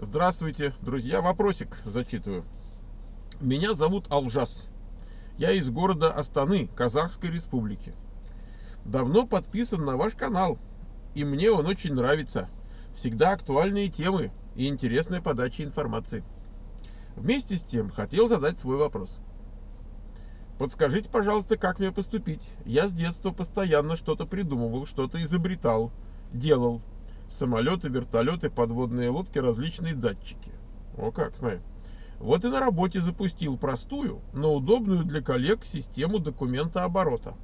Здравствуйте, друзья. Вопросик зачитываю. Меня зовут Олжас. Я из города Астаны, Казахской Республики. Давно подписан на ваш канал, и мне он очень нравится. Всегда актуальные темы и интересная подача информации. Вместе с тем хотел задать свой вопрос. Подскажите, пожалуйста, как мне поступить? Я с детства постоянно что-то придумывал, что-то изобретал, делал. Самолеты, вертолеты, подводные лодки, различные датчики. О как, смотри. Вот и на работе запустил простую, но удобную для коллег систему документооборота.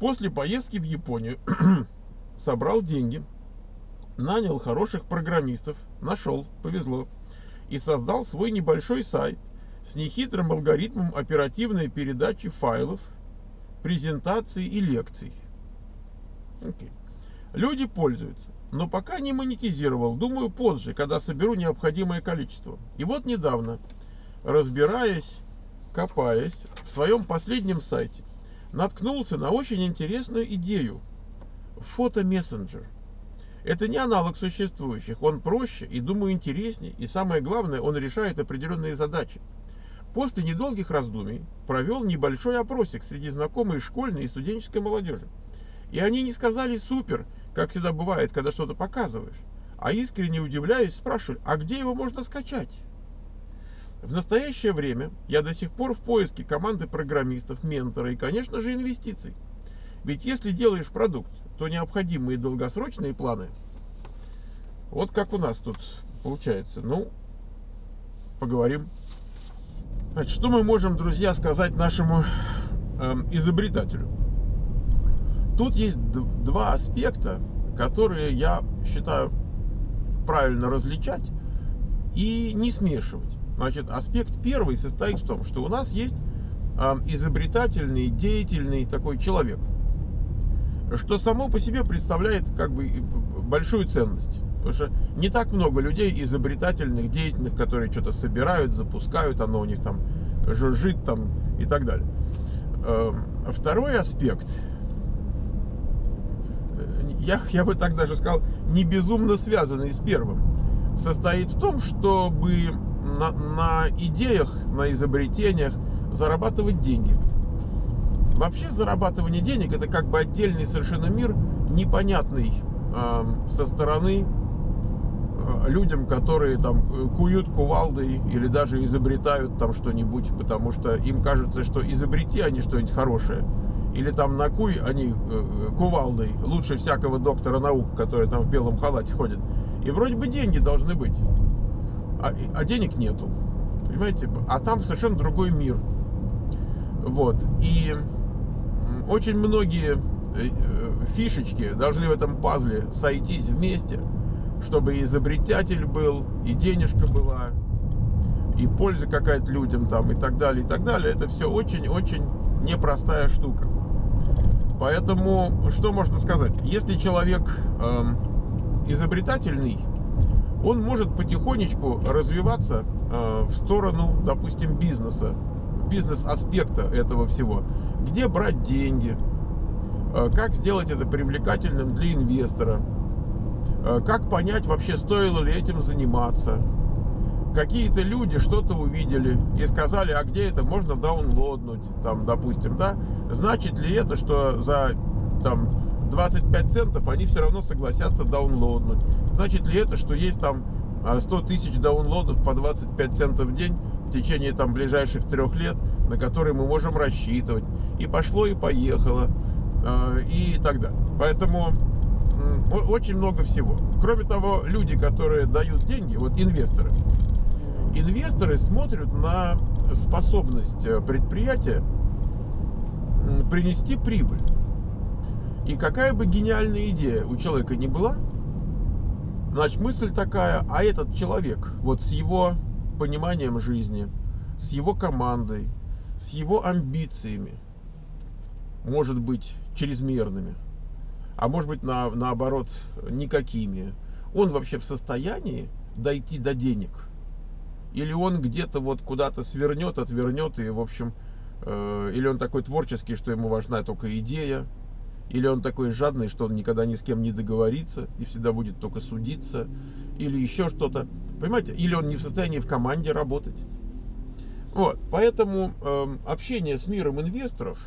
После поездки в Японию собрал деньги, нанял хороших программистов, нашел, повезло, и создал свой небольшой сайт с нехитрым алгоритмом оперативной передачи файлов, презентаций и лекций. Окей. Люди пользуются, но пока не монетизировал, думаю позже, когда соберу необходимое количество. И вот недавно, разбираясь, копаясь в своем последнем сайте, наткнулся на очень интересную идею – фото-мессенджер. Это не аналог существующих, он проще и, думаю, интереснее, и самое главное, он решает определенные задачи. После недолгих раздумий провел небольшой опросик среди знакомой школьной и студенческой молодежи. И они не сказали «супер», как всегда бывает, когда что-то показываешь, а искренне удивляясь, спрашивали, а где его можно скачать? В настоящее время я до сих пор в поиске команды программистов, ментора и, конечно же, инвестиций. Ведь если делаешь продукт, то необходимые долгосрочные планы, вот как у нас тут получается, ну, поговорим. Значит, что мы можем, друзья, сказать нашему изобретателю? Тут есть два аспекта, которые я считаю правильно различать и не смешивать. Значит, аспект первый состоит в том, что у нас есть изобретательный, деятельный такой человек, что само по себе представляет как бы большую ценность. Потому что не так много людей изобретательных, деятельных, которые что-то собирают, запускают, оно у них там жужжит там и так далее. Второй аспект... Я бы так даже сказал, не безумно связанный с первым, состоит в том, чтобы на идеях, на изобретениях зарабатывать деньги. Вообще зарабатывание денег — это как бы отдельный совершенно мир, непонятный со стороны людям, которые там куют кувалдой или даже изобретают там что-нибудь, потому что им кажется, что изобрети они что-нибудь хорошее. Или там на куй они кувалдой лучше всякого доктора наук, который там в белом халате ходит. И вроде бы деньги должны быть, а денег нету, понимаете? А там совершенно другой мир. Вот. И очень многие фишечки должны в этом пазле сойтись вместе, чтобы и изобретатель был, и денежка была, и польза какая-то людям там, и так далее, и так далее. Это все очень-очень непростая штука. Поэтому, что можно сказать? Если человек изобретательный, он может потихонечку развиваться в сторону, допустим, бизнеса, бизнес-аспекта этого всего. Где брать деньги, как сделать это привлекательным для инвестора, как понять вообще, стоило ли этим заниматься. Какие-то люди что-то увидели и сказали, а где это можно даунлоднуть, там, допустим, да? Значит ли это, что за там 25 центов они все равно согласятся даунлоднуть? Значит ли это, что есть там 100 тысяч даунлодов по 25 центов в день в течение там ближайших 3 лет, на которые мы можем рассчитывать? И пошло, и поехало, и так далее. Поэтому очень много всего. Кроме того, люди, которые дают деньги, вот инвесторы, инвесторы смотрят на способность предприятия принести прибыль. И какая бы гениальная идея у человека ни была, значит, мысль такая, а этот человек вот с его пониманием жизни, с его командой, с его амбициями, может быть, чрезмерными, а может быть, наоборот, никакими, он вообще в состоянии дойти до денег? Или он где-то вот куда-то свернет, отвернет, и, в общем, или он такой творческий, что ему важна только идея, Или он такой жадный, что он никогда ни с кем не договорится и всегда будет только судиться, или еще что-то, понимаете? Или он не в состоянии в команде работать. Вот, поэтому общение с миром инвесторов,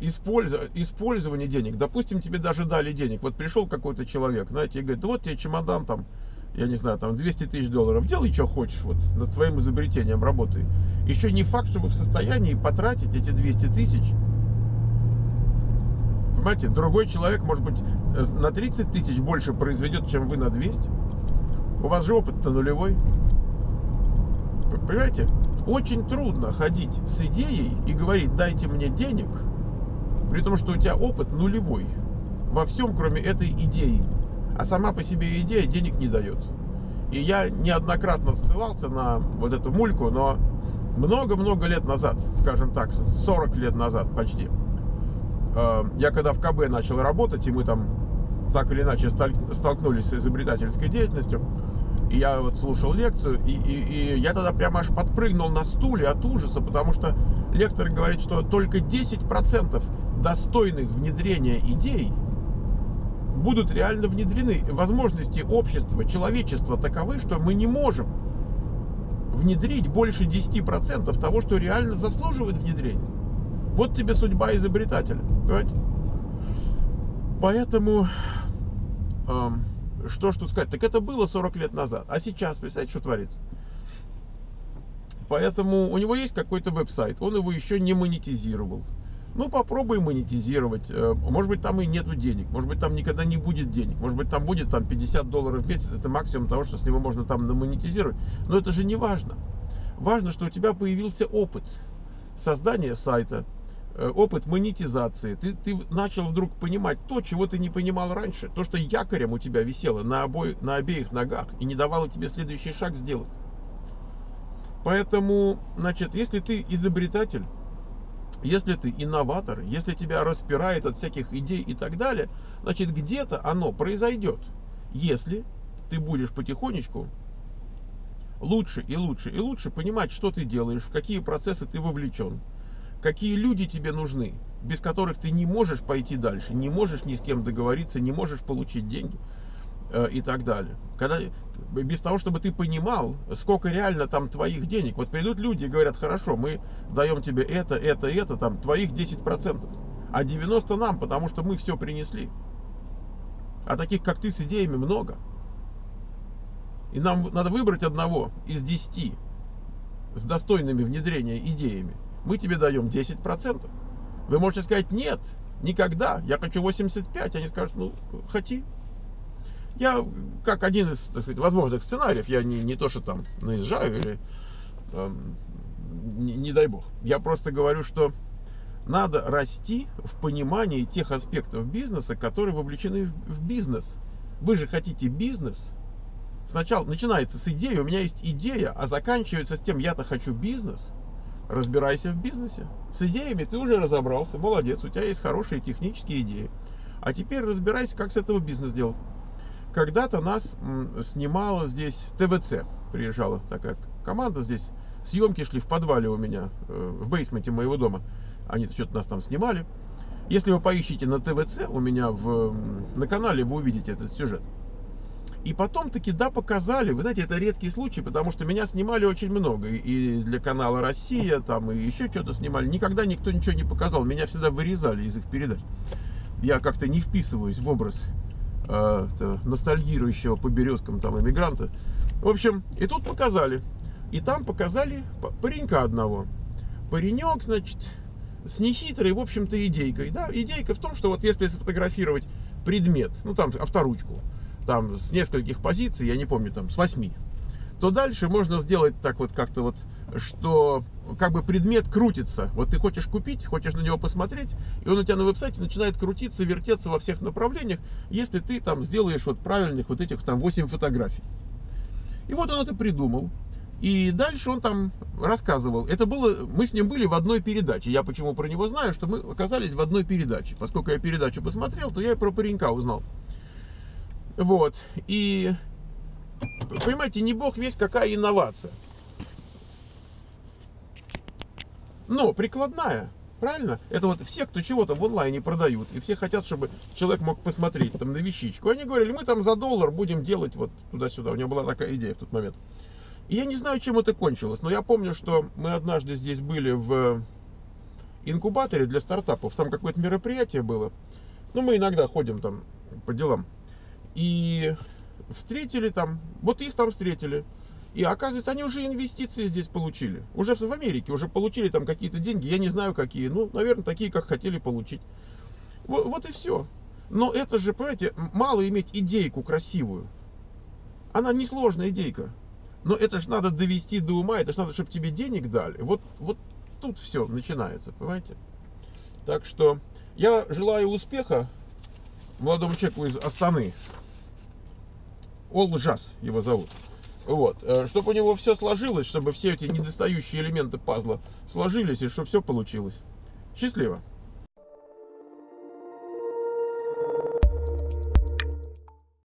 использование денег, допустим, тебе даже дали денег, вот пришел какой-то человек, знаете, и говорит, вот тебе чемодан там, я не знаю, там 200 тысяч долларов, делай, что хочешь, вот, над своим изобретением работай. Еще не факт, что вы в состоянии потратить эти 200 тысяч. Понимаете, другой человек, может быть, на 30 тысяч больше произведет, чем вы на 200. У вас же опыт-то нулевой. Понимаете, очень трудно ходить с идеей и говорить, дайте мне денег, при том, что у тебя опыт нулевой. Во всем, кроме этой идеи. А сама по себе идея денег не дает. И я неоднократно ссылался на вот эту мульку, но много-много лет назад, скажем так, 40 лет назад почти, я когда в КБ начал работать, и мы там так или иначе столкнулись с изобретательской деятельностью, и я вот слушал лекцию, и я тогда прямо аж подпрыгнул на стуле от ужаса, потому что лектор говорит, что только 10% достойных внедрения идей будут реально внедрены. Возможности общества, человечества таковы, что мы не можем внедрить больше 10% того, что реально заслуживает внедрения. Вот тебе судьба изобретателя. Понимаете? Поэтому, что ж тут сказать? Так это было 40 лет назад. А сейчас, представляете, что творится? Поэтому у него есть какой-то веб-сайт, он его еще не монетизировал. Ну, попробуй монетизировать. Может быть, там и нету денег. Может быть, там никогда не будет денег. Может быть, там будет там, 50 долларов в месяц. Это максимум того, что с него можно там намонетизировать. Но это же не важно. Важно, что у тебя появился опыт создания сайта, опыт монетизации. Ты начал вдруг понимать то, чего ты не понимал раньше. То, что якорем у тебя висело на обеих ногах и не давало тебе следующий шаг сделать. Поэтому, значит, если ты изобретатель, если ты инноватор, если тебя распирает от всяких идей и так далее, значит, где-то оно произойдет, если ты будешь потихонечку лучше и лучше и лучше понимать, что ты делаешь, в какие процессы ты вовлечен, какие люди тебе нужны, без которых ты не можешь пойти дальше, не можешь ни с кем договориться, не можешь получить деньги и так далее. Когда, без того, чтобы ты понимал, сколько реально там твоих денег. Вот придут люди и говорят, хорошо, мы даем тебе это, там твоих 10%, а 90% нам, потому что мы все принесли. А таких, как ты, с идеями много. И нам надо выбрать одного из 10 с достойными внедрения идеями. Мы тебе даем 10%. Вы можете сказать, нет, никогда, я хочу 85%. Они скажут, ну, хоти. Я, как один из, так сказать, возможных сценариев, я не то, что там наезжаю или, не дай бог. Я просто говорю, что надо расти в понимании тех аспектов бизнеса, которые вовлечены в бизнес. Вы же хотите бизнес. Сначала начинается с идеи, у меня есть идея, а заканчивается с тем, я-то хочу бизнес. Разбирайся в бизнесе. С идеями ты уже разобрался, молодец, у тебя есть хорошие технические идеи. А теперь разбирайся, как с этого бизнес делать. Когда-то нас снимала здесь ТВЦ, приезжала такая команда здесь. Съемки шли в подвале у меня, в бейсменте моего дома. Они что-то нас там снимали. Если вы поищите на ТВЦ, у меня на канале вы увидите этот сюжет. И потом таки, да, показали. Вы знаете, это редкий случай, потому что меня снимали очень много. И для канала «Россия», там, и еще что-то снимали. Никогда никто ничего не показал. Меня всегда вырезали из их передач. Я как-то не вписываюсь в образ ностальгирующего по березкам там иммигранта. В общем, и тут показали. И там показали паренька одного. Паренек, значит, с нехитрой, в общем-то, идейкой. Да? Идейка в том, что вот если сфотографировать предмет, ну там авторучку, там с нескольких позиций, я не помню, там с 8, то дальше можно сделать так вот как-то вот, что как бы предмет крутится. Вот ты хочешь купить, хочешь на него посмотреть, и он у тебя на веб-сайте начинает крутиться, вертеться во всех направлениях, если ты там сделаешь вот правильных вот этих там 8 фотографий. И вот он это придумал. И дальше он там рассказывал. Это было, мы с ним были в одной передаче. Я почему про него знаю, что мы оказались в одной передаче. Поскольку я передачу посмотрел, то я и про паренька узнал. Вот. И понимаете, не бог весть какая инновация, но прикладная. Правильно? Это вот все, кто чего-то в онлайне продают, и все хотят, чтобы человек мог посмотреть там на вещичку. Они говорили, мы там за $1 будем делать вот туда-сюда. У меня была такая идея в тот момент. И я не знаю, чем это кончилось, но я помню, что мы однажды здесь были в инкубаторе для стартапов. Там какое-то мероприятие было. Ну, мы иногда ходим там по делам. И встретили там, вот их там встретили. И оказывается, они уже инвестиции здесь получили. Уже в Америке, уже получили там какие-то деньги, я не знаю какие. Ну, наверное, такие, как хотели получить. Вот и все. Но это же, понимаете, мало иметь идейку красивую. Она несложная идейка. Но это же надо довести до ума, это же надо, чтобы тебе денег дали. Вот тут все начинается, понимаете? Так что я желаю успеха молодому человеку из Астаны. Олжас его зовут. Вот. Чтобы у него все сложилось, чтобы все эти недостающие элементы пазла сложились и чтобы все получилось. Счастливо!